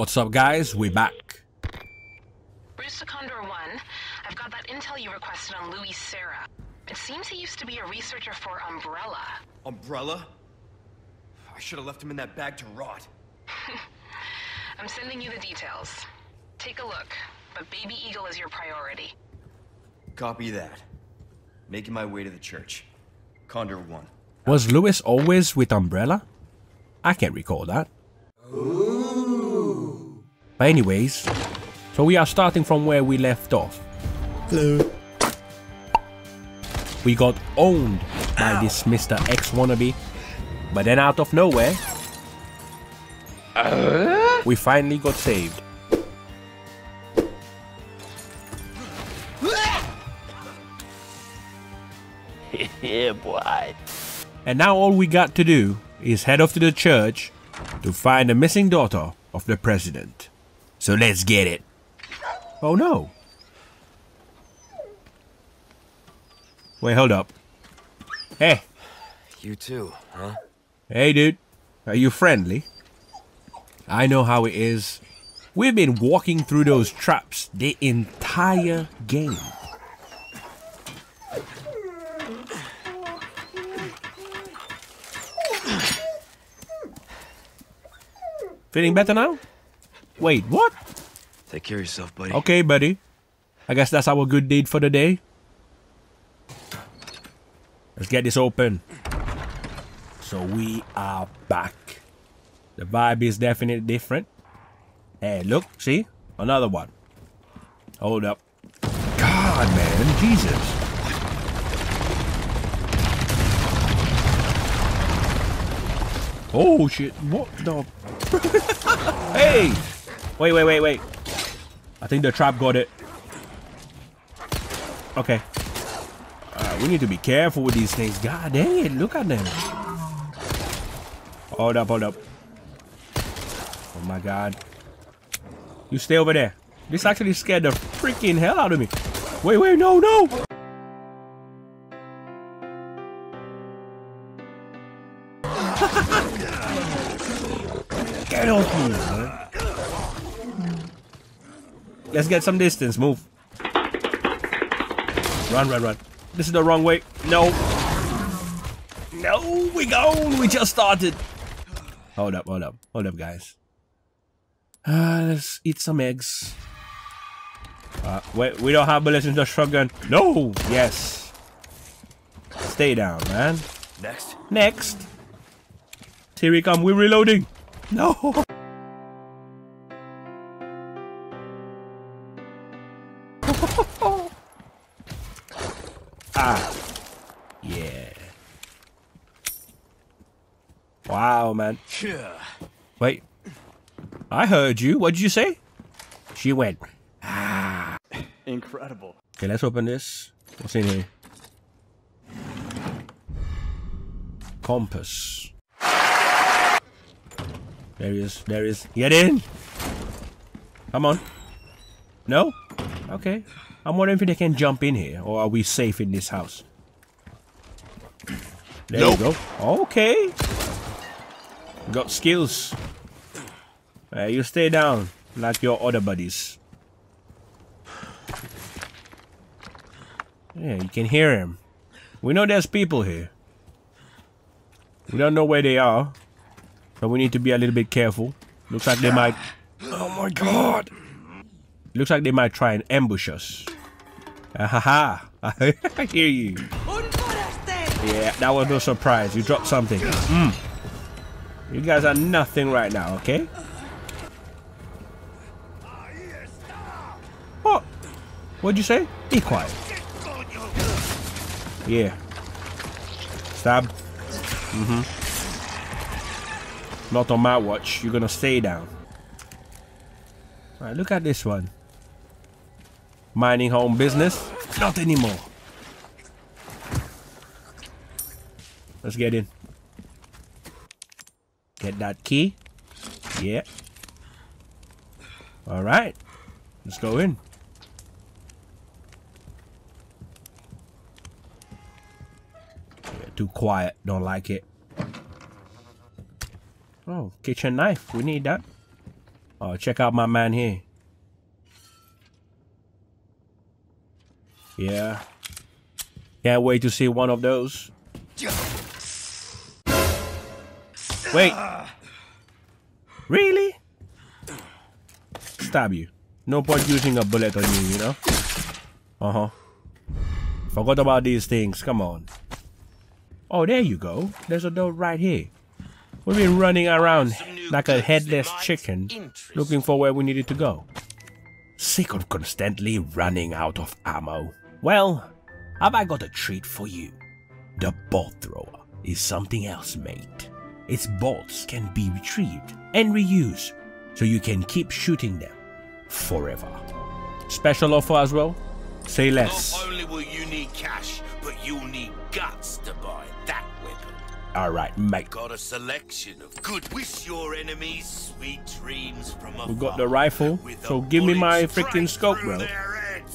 What's up, guys? We back. Bruce to Condor One. I've got that intel you requested on Louis Sarah. It seems he used to be a researcher for Umbrella. Umbrella? I should have left him in that bag to rot. I'm sending you the details. Take a look, but Baby Eagle is your priority. Copy that. Making my way to the church. Condor One. Was Louis always with Umbrella? I can't recall that. Ooh. But anyways, so we are starting from where we left off. Hello. We got owned by this Mr. X wannabe, but then out of nowhere, we finally got saved. Yeah, boy. And now all we got to do is head off to the church to find the missing daughter of the president. So let's get it. Oh no. Wait, hold up. Hey. You too, huh? Hey, dude. Are you friendly? I know how it is. We've been walking through those traps the entire game. Feeling better now? Wait, what? Take care of yourself, buddy. Okay, buddy. I guess that's our good deed for the day. Let's get this open. So we are back. The vibe is definitely different. Hey, look, see? Another one. Hold up. God, man, Jesus. Oh shit, what the... Hey! Wait, wait, wait, wait. I think the trap got it. Okay. We need to be careful with these things. God dang it, look at them. Hold up, hold up. Oh my god. You stay over there. This actually scared the freaking hell out of me. Wait, wait, no, no! Get off me, man. Let's get some distance. Move. Run, run, run. This is the wrong way. No. No, we gone. We just started. Hold up, hold up. Hold up, guys. Let's eat some eggs. Wait, we don't have bullets in the shotgun. No. Yes. Stay down, man. Next. Next. Here we come. We're reloading. No. Yeah. Wow, man. Wait. I heard you. What did you say? She went. Ah. Incredible. Okay, let's open this. What's in here? Compass. There he is. There he is. Get in. Come on. No? Okay. I'm wondering if they can jump in here, or are we safe in this house? There you go. Okay. Got skills. You stay down like your other buddies. Yeah, you can hear him. We know there's people here. We don't know where they are, but we need to be a little bit careful. Looks like they might... Oh my god! Looks like they might try and ambush us. Ahaha! I hear you. Yeah, that was no surprise. You dropped something. You guys are nothing right now, okay? What? What'd you say? Be quiet. Yeah. Stab. Mm-hmm. Not on my watch. You're gonna stay down. Alright, look at this one. Minding her own business. Not anymore. Let's get in. Get that key. Yeah. Alright. Let's go in. Yeah, too quiet. Don't like it. Oh, kitchen knife. We need that. Check out my man here. Yeah. Can't wait to see one of those. Wait. Really? Stab you. No point using a bullet on you, you know? Uh-huh. Forgot about these things. Come on. Oh, there you go. There's a door right here. We've been running around like a headless chicken looking for where we needed to go. Sick of constantly running out of ammo. Well, have I got a treat for you? The bolt thrower is something else, mate. Its bolts can be retrieved and reused, so you can keep shooting them forever. Special offer as well? Say less. Not only will you need cash, but you'll need guts to buy that weapon. Alright, mate. Got a selection of good. Wish your enemies sweet dreams from afar. We got the rifle, so give me my freaking scope, bro.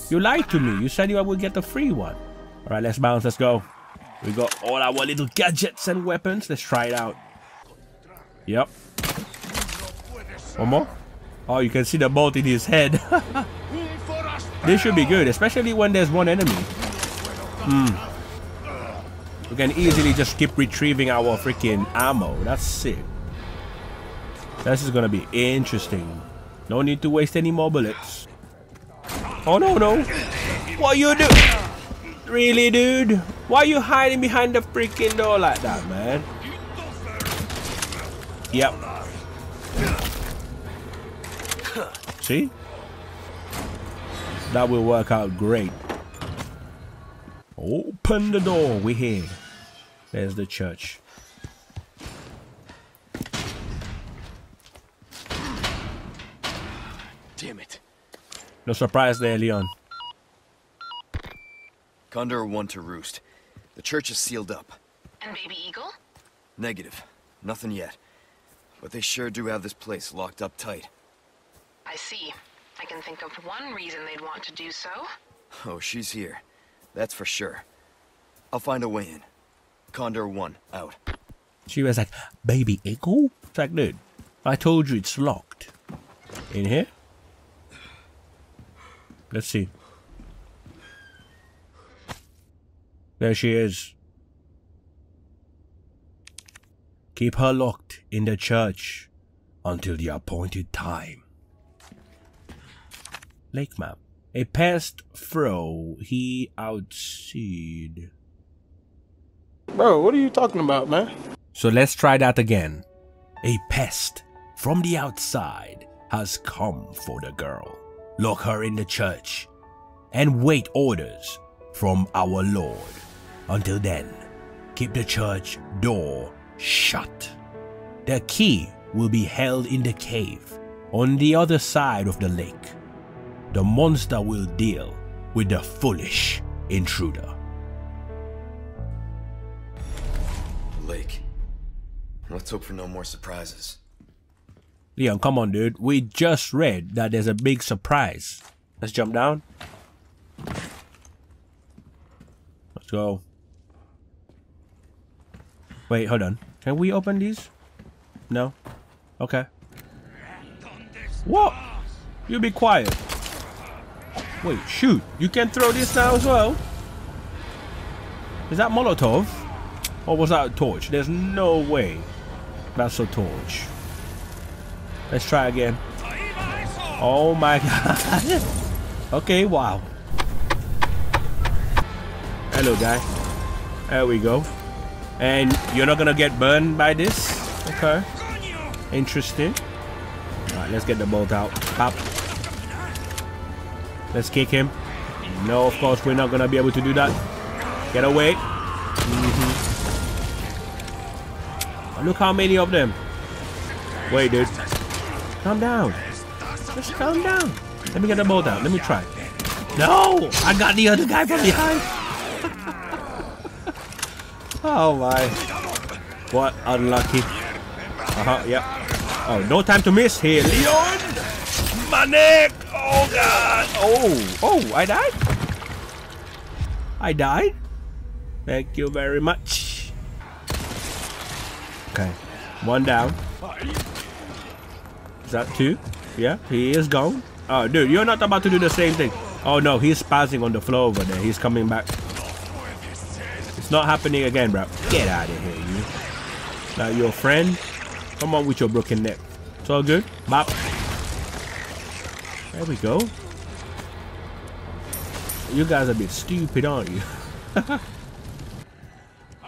You lied to me. You said you would get the free one. Alright, let's bounce. Let's go. We got all our little gadgets and weapons. Let's try it out. Yep. One more. Oh, you can see the bolt in his head. This should be good, especially when there's one enemy. We can easily just keep retrieving our freaking ammo. That's sick. This is gonna be interesting. No need to waste any more bullets. Oh no, no. What you do? Really, dude? Why are you hiding behind the freaking door like that, man? Yep. See? That will work out great. Open the door. We're here. There's the church. Damn it. No surprise there, Leon. Condor One to roost. The church is sealed up. And Baby Eagle? Negative. Nothing yet. But they sure do have this place locked up tight. I see. I can think of one reason they'd want to do so. Oh, she's here. That's for sure. I'll find a way in. Condor One, out. She was like, Baby Eagle? It's like, dude, I told you it's locked. In here? Let's see. There she is. Keep her locked in the church until the appointed time. Lake map. A past fro. He outseed. Bro, what are you talking about, man? So let's try that again. A pest from the outside has come for the girl. Lock her in the church and wait orders from our Lord. Until then, keep the church door shut. The key will be held in the cave on the other side of the lake. The monster will deal with the foolish intruder. Lake. Let's hope for no more surprises. Leon, come on, dude. We just read that there's a big surprise. Let's jump down. Let's go. Wait, hold on. Can we open these? No? Okay. Whoa! You be quiet. Wait, shoot. You can throw this now as well. Is that Molotov? Or was that a torch? There's no way. That's a torch. Let's try again. Oh my god. Okay, wow. Hello, guy. There we go. And you're not gonna get burned by this? Okay. Interesting. Alright, let's get the bolt out. Pop. Let's kick him. No, of course, we're not going to be able to do that. Get away. Look how many of them. Wait, dude. Calm down. Just calm down. Let me get the bolt out. Let me try. No! I got the other guy from behind. Oh, my. What unlucky. Yep. Oh, no time to miss here. Leon! My neck! Oh god! Oh, I died? I died? Thank you very much. Okay, one down. Is that two? Yeah, he is gone. Oh, dude, you're not about to do the same thing. Oh, no, he's spazzing on the floor over there. He's coming back. It's not happening again, bro. Get out of here, you. Now, your friend, come on with your broken neck. It's all good. Bop. There we go. You guys are a bit stupid, aren't you?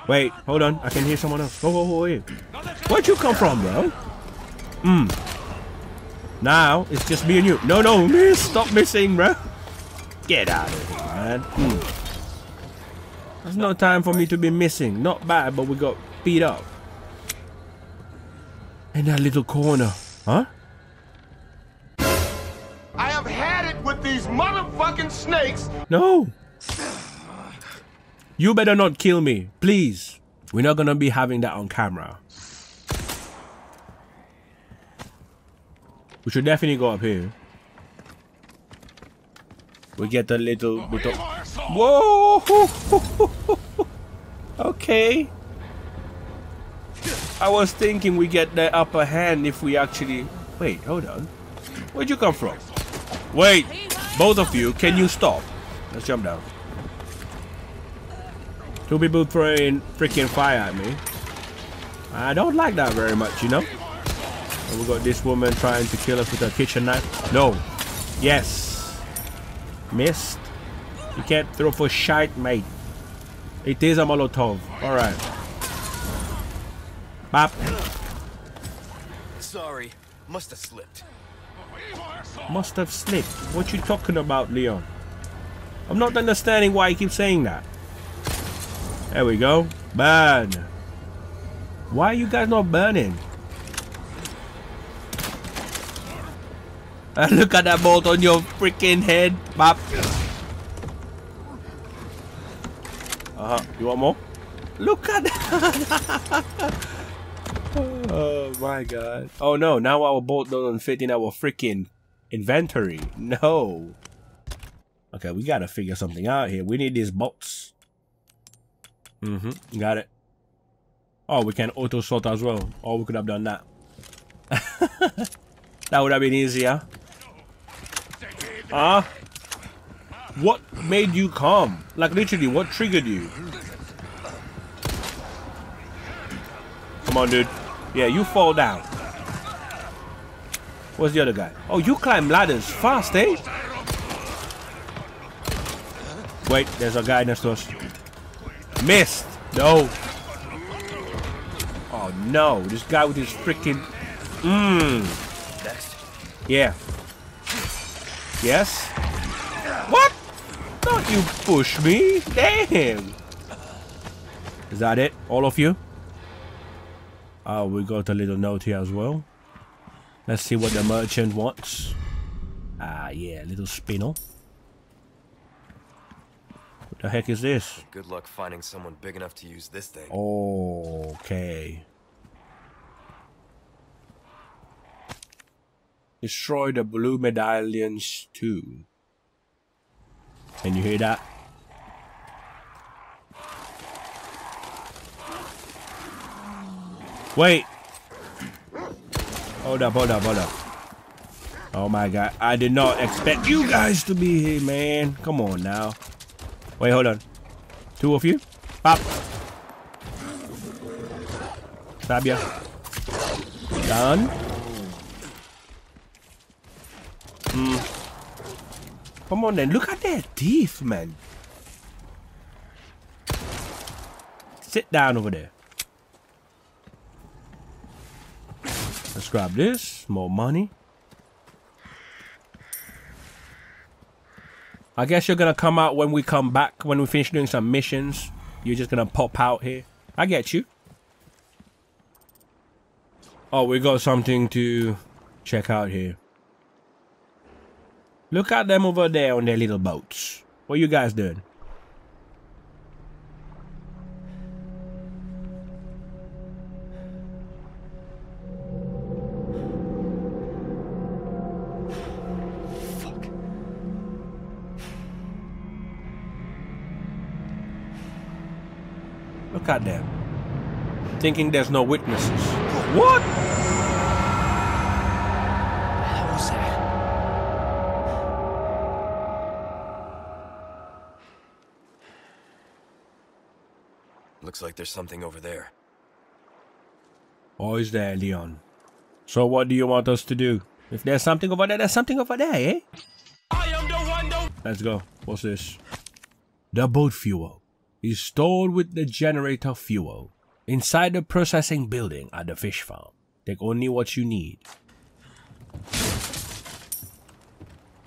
Wait, hold on. I can hear someone else. Go, go, go. Where'd you come from, bro? Now, it's just me and you. No, no, miss. Stop missing, bro. Get out of here, man. There's no time for me to be missing. Not bad, but we got beat up. In that little corner. Huh? I have had it with these motherfucking snakes. No. You better not kill me, please. We're not gonna be having that on camera. We should definitely go up here. We get a little bit of... Whoa! Okay. I was thinking we get the upper hand if we actually... Wait, hold on. Where'd you come from? Wait, both of you, can you stop? Let's jump down. Two people throwing freaking fire at me. I don't like that very much, you know? And we got this woman trying to kill us with her kitchen knife. No. Yes. Missed. You can't throw for shite, mate. It is a Molotov. Alright. Bop. Sorry. Must have slipped. Must have slipped. What you talking about, Leon? I'm not understanding why you keep saying that. There we go. Burn. Why are you guys not burning? And look at that bolt on your freaking head. Bop. You want more? Look at that. Oh my god. Oh no, now our bolt doesn't fit in our freaking inventory. No. Okay, we gotta figure something out here. We need these bolts. Got it. Oh, we can auto sort as well. Oh, we could have done that. That would have been easier. Huh? What made you come? Like, literally, what triggered you? Come on, dude. Yeah, you fall down. Where's the other guy? Oh, you climb ladders fast, eh? Wait, there's a guy next to us. Missed! No. Oh, no. This guy with his freaking... Yeah. Yes. What? Don't you push me. Damn. Is that it? All of you? Oh, we got a little note here as well. Let's see what the merchant wants. Ah, yeah. Little spinel. What the heck is this? Good luck finding someone big enough to use this thing. Okay. Destroy the blue medallions too. Can you hear that? Wait! Hold up, hold up, hold up. Oh my god, I did not expect you guys to be here, man. Come on now. Wait, hold on. Two of you? Pop! Stab ya. Done. Come on then, look at their teeth, man. Sit down over there. Let's grab this, more money. I guess you're gonna come out when we come back, when we finish doing some missions. You're just gonna pop out here. I get you. Oh, we got something to check out here. Look at them over there on their little boats. What are you guys doing? Fuck. Look at them. Thinking there's no witnesses. What? How was that? Looks like there's something over there. Always there, Leon. So what do you want us to do? If there's something over there, there's something over there, eh? I am the one, let's go. What's this? The boat fuel is stored with the generator fuel. Inside the processing building at the fish farm. Take only what you need.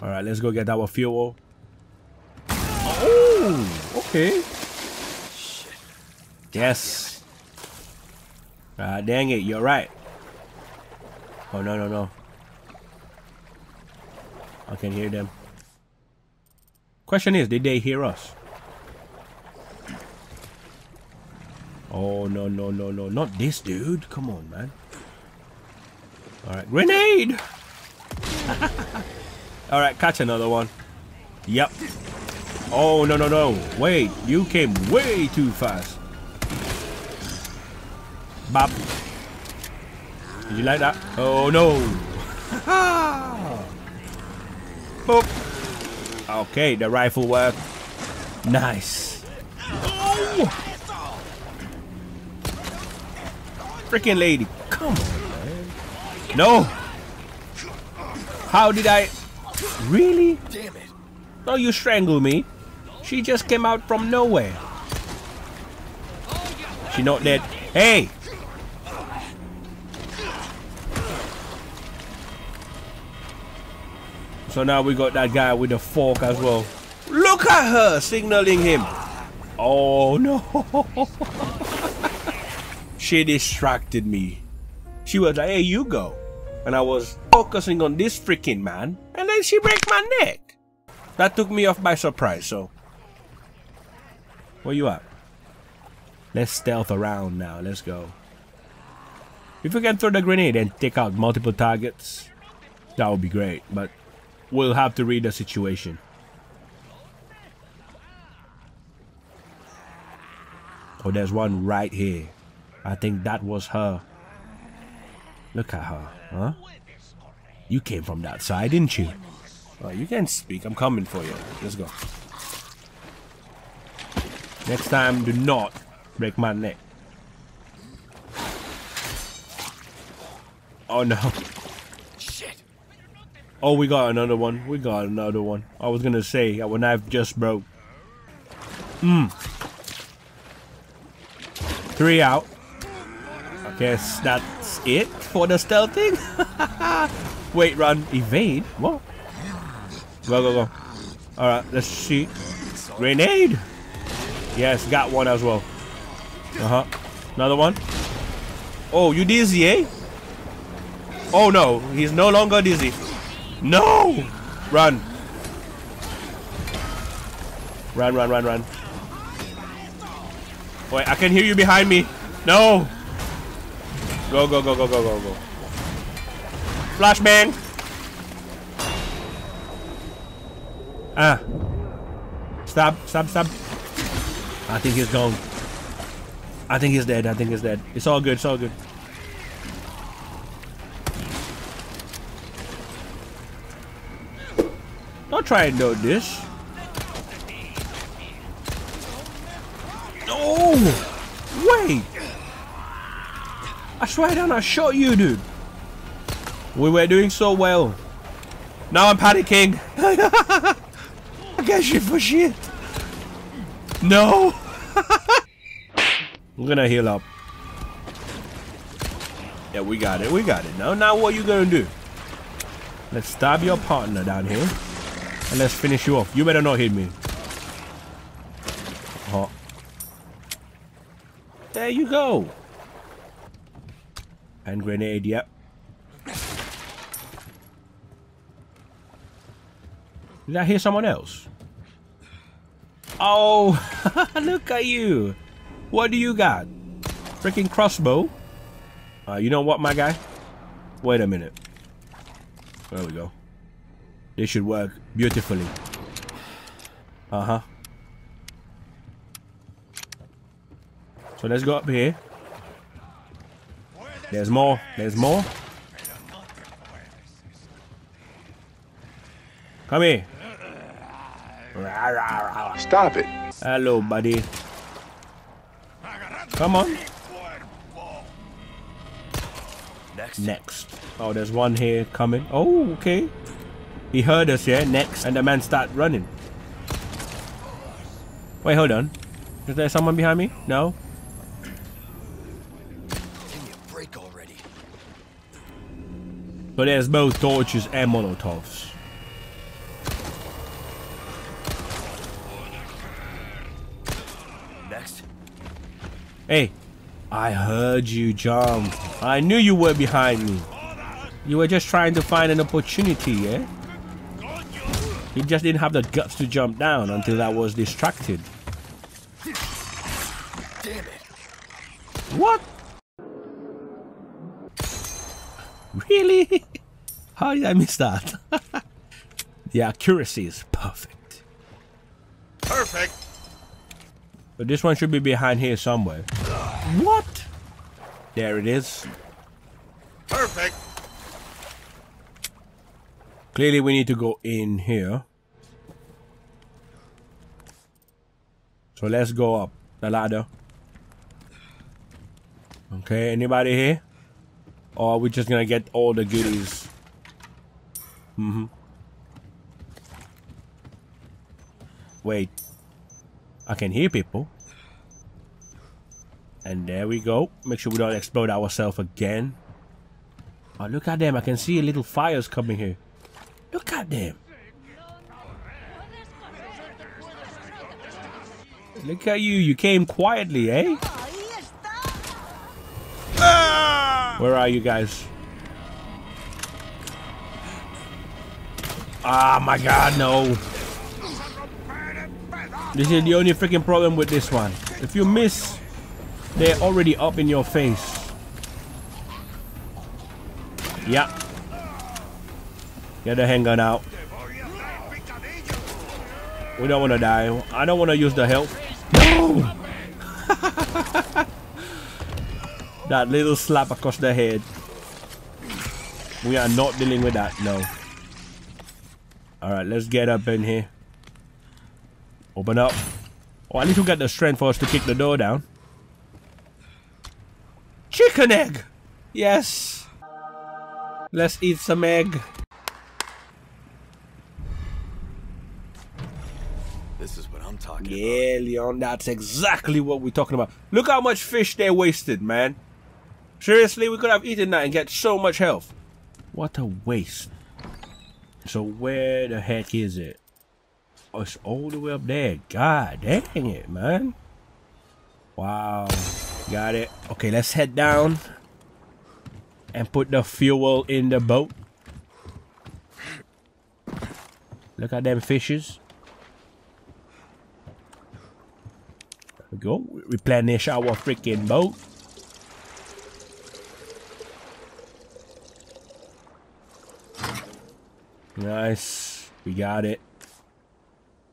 Alright, let's go get our fuel. Oh, okay. Shit. Yes. Dang it, you're right. Oh, no, no, no. I can hear them. Question is, did they hear us? Oh, no, no, no, no. Not this dude. Come on, man. Alright, grenade! Alright, catch another one. Yep. Oh, no, no, no. Wait, you came way too fast. Bop. Did you like that? Oh, no. Boop. Okay, the rifle worked. Nice. Oh! Freaking lady. Come on, man. No. How did I... Really? Damn it. No, you strangled me. She just came out from nowhere. She not dead. Hey. So now we got that guy with the fork as well. Look at her signaling him. Oh, no. She distracted me. She was like, hey, you go. And I was focusing on this freaking man. And then she broke my neck. That took me off by surprise, so. Where you at? Let's stealth around now. Let's go. If we can throw the grenade and take out multiple targets, that would be great. But we'll have to read the situation. Oh, there's one right here. I think that was her. Look at her, huh? You came from that side, didn't you? Oh, you can speak. I'm coming for you. Let's go. Next time, do not break my neck. Oh, no. Shit. Oh, we got another one. We got another one. I was going to say, our knife just broke. Three out. Guess that's it for the stealthing. Wait, run, evade. What? Go, go, go. All right, let's see. Grenade. Yes, got one as well. Uh huh. Another one. Oh, you dizzy, eh? Oh no, he's no longer dizzy. No, run. Run, run, run, run. Wait, I can hear you behind me. No. Go, go, go, go, go, go, go. Flashbang! Ah. Stab, stab, stab. I think he's gone. I think he's dead. I think he's dead. It's all good. It's all good. Don't try and do this. No! Wait! I swear down, I shot you, dude. We were doing so well. Now I'm panicking. I get shit for shit. No. We're gonna heal up. Yeah, we got it. We got it. Now what are you gonna do? Let's stab your partner down here. And let's finish you off. You better not hit me. Oh. There you go. And grenade, yep. Did I hear someone else? Oh, look at you. What do you got? Freaking crossbow. You know what, my guy? Wait a minute. There we go. This should work beautifully. Uh-huh. So let's go up here. There's more. There's more. Come here. Stop it. Hello, buddy. Come on. Next. Oh, there's one here coming. Oh, okay. He heard us, yeah? Next. And the man start running. Wait, hold on. Is there someone behind me? No? Give me a break already. So there's both torches and Molotovs. Next. Hey. I heard you jump. I knew you were behind me. You were just trying to find an opportunity, yeah? He just didn't have the guts to jump down until I was distracted. Damn it. What? Really? How did I miss that? The accuracy is perfect. Perfect. But this one should be behind here somewhere. What? There it is. Perfect. Clearly we need to go in here. So let's go up the ladder. Okay, anybody here? Or are we just gonna get all the goodies? Mm-hmm. Wait. I can hear people. And there we go. Make sure we don't explode ourselves again. Oh, look at them. I can see little fires coming here. Look at them. Look at you. You came quietly, eh? Ah! Where are you guys? Ah, my God, no. This is the only freaking problem with this one. If you miss... They're already up in your face. Yeah. Get the handgun out. We don't want to die. I don't want to use the health. No! That little slap across the head. We are not dealing with that, no. Alright, let's get up in here. Open up. Oh, at least we got the strength for us to kick the door down. Chicken egg! Yes! Let's eat some egg. This is what I'm talking about. Yeah, Leon, that's exactly what we're talking about. Look how much fish they wasted, man. Seriously, we could have eaten that and get so much health. What a waste. So where the heck is it? Oh, it's all the way up there. God dang it, man. Wow. Got it. Okay, let's head down and put the fuel in the boat. Look at them fishes. There we go. Replenish our freaking boat. Nice. We got it.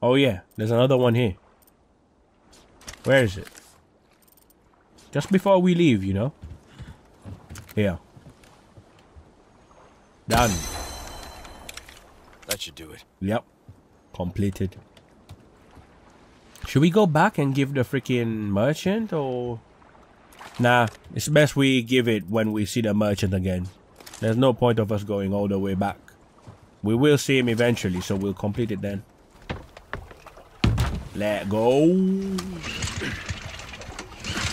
Oh yeah, there's another one here. Where is it? Just before we leave, you know. Here. Done. That should do it. Yep. Completed. Should we go back and give the freaking merchant or... Nah, it's best we give it when we see the merchant again. There's no point of us going all the way back. We will see him eventually, so we'll complete it then. Let go.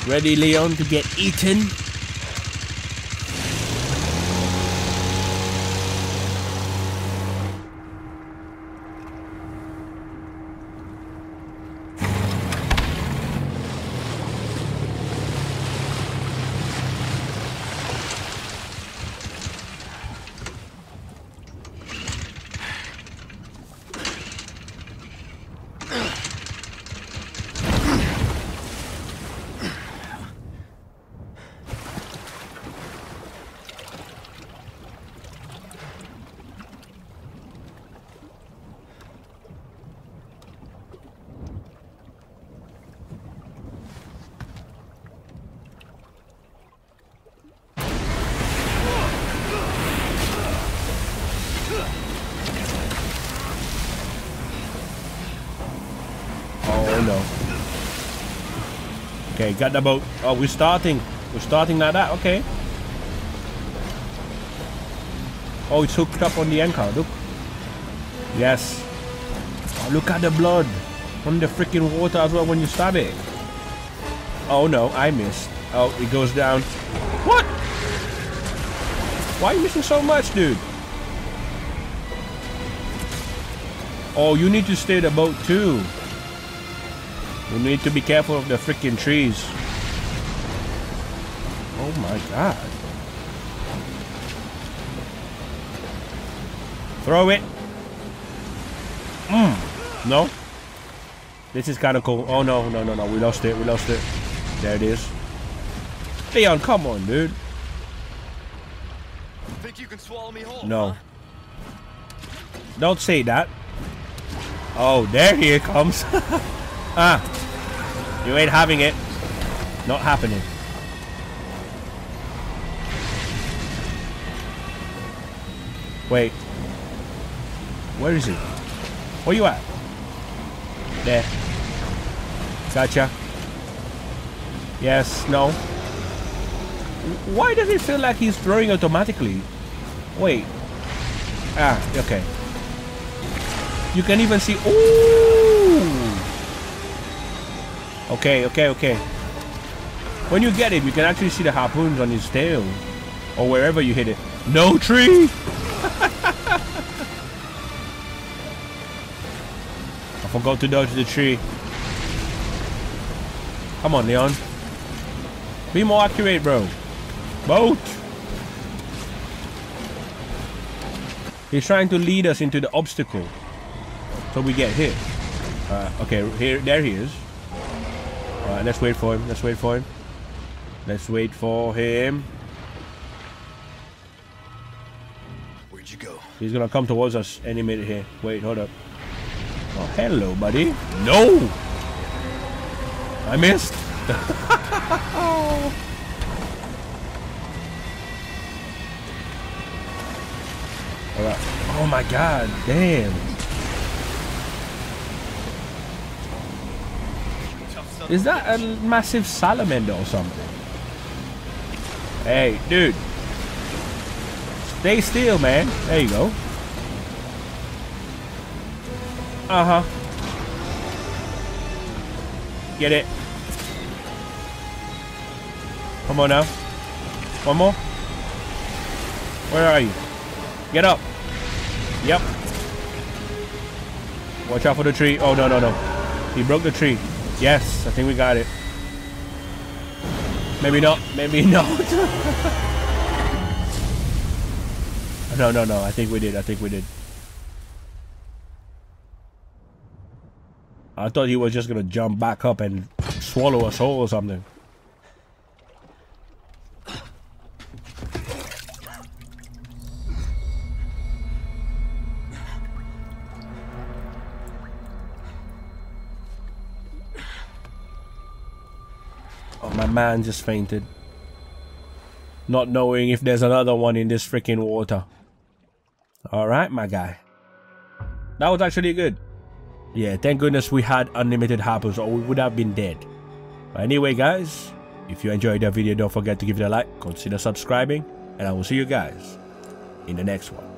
Ready, Leon, to get eaten? Okay, got the boat. Oh, we're starting. We're starting like that. Okay. Oh, it's hooked up on the anchor. Look. Yes. Oh, look at the blood from the freaking water as well when you stab it. Oh no, I missed. Oh, it goes down. What? Why are you missing so much, dude? Oh, you need to stay the boat too. You need to be careful of the freaking trees. Oh my god. Throw it. No. This is kind of cool. Oh no, no, no, no. We lost it. We lost it. There it is. Leon, come on, dude. Think you can swallow me whole? No. Huh? Don't say that. Oh, there he comes. Ah, you ain't having it. Not happening. Wait. Where is he? Where you at? There. Gotcha. Yes, no. Why does it feel like he's throwing automatically? Wait. Ah, okay. You can even see... Ooh! Okay, okay, okay. When you get him, you can actually see the harpoons on his tail. Or wherever you hit it. No tree! I forgot to dodge the tree. Come on, Leon. Be more accurate, bro. Boat! He's trying to lead us into the obstacle. So we get hit. Okay, here, there he is. Alright, let's wait for him. Let's wait for him. Let's wait for him. Where'd you go? He's gonna come towards us any minute here. Wait, hold up. Oh, hello, buddy. No! I missed. Alright. Oh my god, damn. Is that a massive salamander or something? Hey, dude. Stay still, man. There you go. Uh-huh. Get it. Come on now. One more. Where are you? Get up. Yep. Watch out for the tree. Oh, no, no, no. He broke the tree. Yes, I think we got it. Maybe not. Maybe not. No, no, no. I think we did. I think we did. I thought he was just going to jump back up and swallow us whole or something. My man just fainted. Not knowing if there's another one in this freaking water. Alright, my guy. That was actually good. Yeah, thank goodness we had unlimited harpoons or we would have been dead. But anyway, guys, if you enjoyed the video, don't forget to give it a like, consider subscribing, and I will see you guys in the next one.